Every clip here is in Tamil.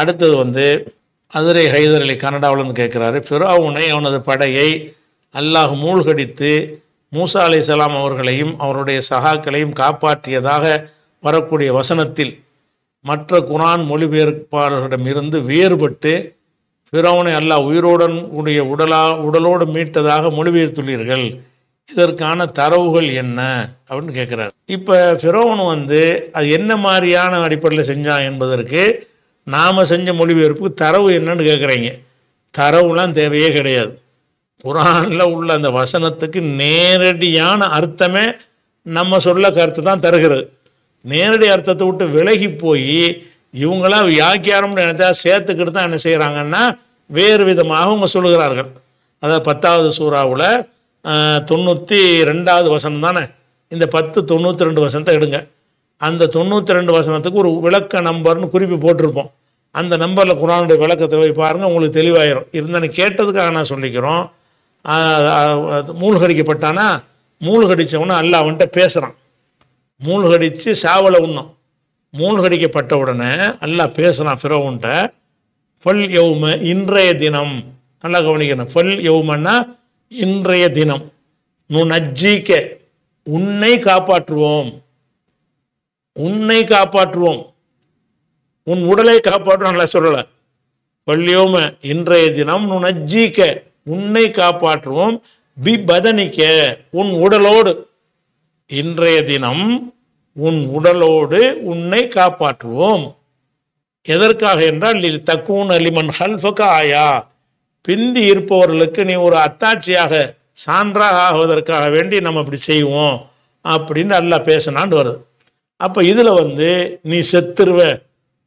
அடுத்தது வந்து அதிரை ஹைதர் அலி கனடாவிலேருந்து கேட்குறாரு, ஃபிரௌனை அவனது படையை அல்லாஹ் மூழ்கடித்து மூசா அலைஹிஸ்ஸலாம் அவர்களையும் அவருடைய சகாக்களையும் காப்பாற்றியதாக வரக்கூடிய வசனத்தில் மற்ற குர்ஆன் மொழிபெயர்ப்பாளர்களிடமிருந்து வேறுபட்டு ஃபிரௌனை அல்லாஹ் உயிருடன் உடைய உடலோடு மீட்டதாக மொழிபெயர்த்துள்ளீர்கள், இதற்கான தரவுகள் என்ன அப்படின்னு கேட்குறாரு. இப்போ ஃபிரௌன் வந்து அது என்ன மாதிரியான அடிப்படையில் செஞ்சான் என்பதற்கு நாம் செஞ்ச மொழிபெயர்ப்புக்கு தரவு என்னன்னு கேட்குறீங்க. தரவுலாம் தேவையே கிடையாது. குர்ஆனில் உள்ள அந்த வசனத்துக்கு நேரடியான அர்த்தமே நம்ம சொல்ல கருத்து தான் தருகிறது. நேரடி அர்த்தத்தை விட்டு விலகி போய் இவங்களாம் வியாக்கியாரம்னு நினைத்தா சேர்த்துக்கிட்டு தான் என்ன செய்கிறாங்கன்னா வேறு விதமாக அவங்க சொல்லுகிறார்கள். அதாவது 10வது சூறாவில் 92வது வசனம் தானே, இந்த 10 92 வசனத்தை எடுங்க. அந்த 92 வசனத்துக்கு ஒரு விளக்க நம்பர்னு குறிப்பு போட்டிருப்போம். அந்த நம்பரில் குர்ஆனுடைய விளக்கத்தை போய் பாருங்கள், உங்களுக்கு தெளிவாயிரும். இருந்தானே கேட்டதுக்காக நான் சொல்லிக்கிறோம். மூழ்கடிக்கப்பட்டானா, மூழ்கடித்தவொன்னே அல்லாஹ் அவன்கிட்ட பேசுகிறான். மூழ்கடித்து சாவலை உண்ணும். மூழ்கடிக்கப்பட்ட உடனே அல்லாஹ் பேசுகிறான் ஃபிரௌன்கிட்ட. ஃபல் யௌம, இன்றைய தினம். நல்லா கவனிக்கணும். ஃபல் யௌமன்னா இன்றைய தினம். நுநஜ்ஜீக்க, உன்னை காப்பாற்றுவோம். உன்னை காப்பாற்றுவோம், உன் உடலை காப்பாற்றுவோம் நல்லா சொல்லலை. பள்ளியோம இன்றைய தினம் நுநஜ்ஜீக்க, உன்னை காப்பாற்றுவோம். பி பதனிக்க, உன் உடலோடு. இன்றைய தினம் உன் உடலோடு உன்னை காப்பாற்றுவோம். எதற்காக என்றால் லி தக்கூன் லிமன் ஹல்ஃபக ஆயா, பிந்தி இருப்பவர்களுக்கு நீ ஒரு அத்தாட்சியாக சான்றாக ஆகுவதற்காக வேண்டி நம்ம அப்படி செய்வோம் அப்படின்னு அல்லாஹ் பேசினான்னு வருது. அப்போ இதில் வந்து நீ செத்துருவ,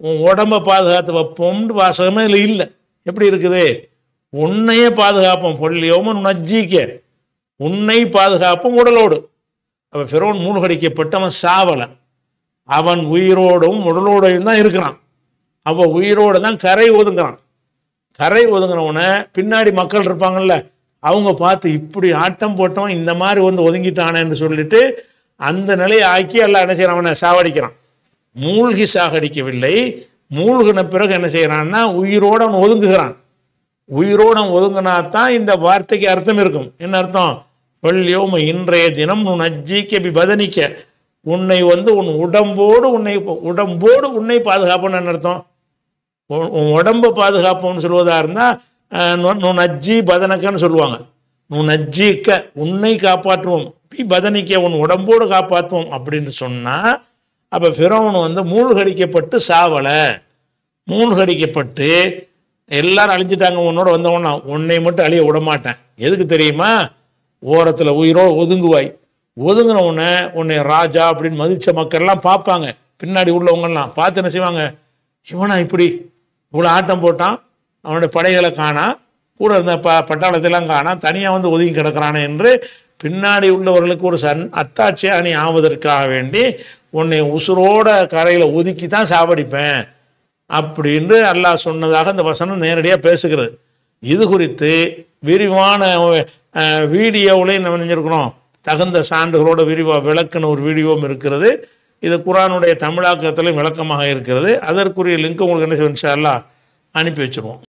உன் உடம்பை பாதுகாத்து வைப்போம்னு வாசகமே இல்லை. இல்லை, எப்படி இருக்குது? உன்னையே பாதுகாப்போம். பொல்லியோமன் நஜ்ஜிக்க, உன்னை பாதுகாப்போம் உடலோடு. அப்போ ஃபிரௌன் மூழ்கடிக்கப்பட்டவன் சாவலை, அவன் உயிரோடும் உடலோடையும் தான் இருக்கிறான். அவன் உயிரோடு தான் கரை ஒதுங்குறான். கரை ஒதுங்கினவுடனே பின்னாடி மக்கள் இருப்பாங்கள்ல, அவங்க பார்த்து இப்படி ஆட்டம் போட்டவன் இந்த மாதிரி வந்து ஒதுங்கிட்டானேன்னு சொல்லிட்டு அந்த நிலையை ஆக்கி எல்லாம் என்ன செய்யறான், அவனை சாகடிக்கிறான். மூழ்கி சாகடிக்கவில்லை, மூழ்கின பிறகு என்ன செய்யறான்னா உயிரோடு அவன் ஒதுங்குகிறான். உயிரோடு அவன் ஒதுங்கினாத்தான் இந்த வார்த்தைக்கு அர்த்தம் இருக்கும். என்ன அர்த்தம்? பள்ளியோம இன்றைய தினம் நஜ்ஜிக்க பி பதனிக்க, உன்னை வந்து உன் உடம்போடு உன்னை பாதுகாப்புன்னு என்ன அர்த்தம்? உன் உடம்பை பாதுகாப்போம்னு சொல்வதாக இருந்தால் நுநஜ்ஜி பதனக்கன்னு சொல்லுவாங்க. நுநஜ்ஜிக்க, உன்னை காப்பாற்றுவோம். பதனிக்க, உன் உடம்போடு காப்பாற்றுவோம் அப்படின்னு சொன்னால் அப்போ ஃபிரௌன் வந்து மூழ்கடிக்கப்பட்டு சாவலை. மூழ்கடிக்கப்பட்டு எல்லாரும் அழிஞ்சிட்டாங்க, உன்னோட வந்தவொன்னா உன்னை மட்டும் அழிய விடமாட்டேன். எதுக்கு தெரியுமா? ஓரத்தில் உயிரோடு ஒதுங்குவாய். ஒதுங்கினவுடனே உன்னை ராஜா அப்படின்னு மதித்த மக்கள்லாம் பார்ப்பாங்க. பின்னாடி உள்ளவங்கள்லாம் பார்த்து என்ன செய்வாங்க, இவனா இப்படி இவ்வளோ ஆட்டம் போட்டான், அவனுடைய படைகளை காணா, கூட இருந்த பட்டாளத்தெல்லாம் காணா, தனியாக வந்து ஒதுங்கி கிடக்கிறானே என்று பின்னாடி உள்ளவர்களுக்கு ஒரு அத்தாட்சியாக நீ ஆவதற்காக வேண்டி உன்னை உசுரோட கரையில் ஒதுக்கி தான் சாவடிப்பேன் அப்படின்னு அல்லாஹ் சொன்னதாக அந்த வசனம் நேரடியாக பேசுகிறது. இது குறித்து விரிவான வீடியோவிலையும் நம்ம நினைஞ்சிருக்கிறோம். தகுந்த சான்றுகளோட விரிவாக விளக்குன்னு ஒரு வீடியோவும் இருக்கிறது. இது குர்ஆனுடைய தமிழாக்கத்திலையும் விளக்கமாக இருக்கிறது. அதற்குரிய லிங்க் உங்களுக்கு என்ன செய்வோம், இன்ஷா அல்லாஹ் அனுப்பி வச்சுருவோம்.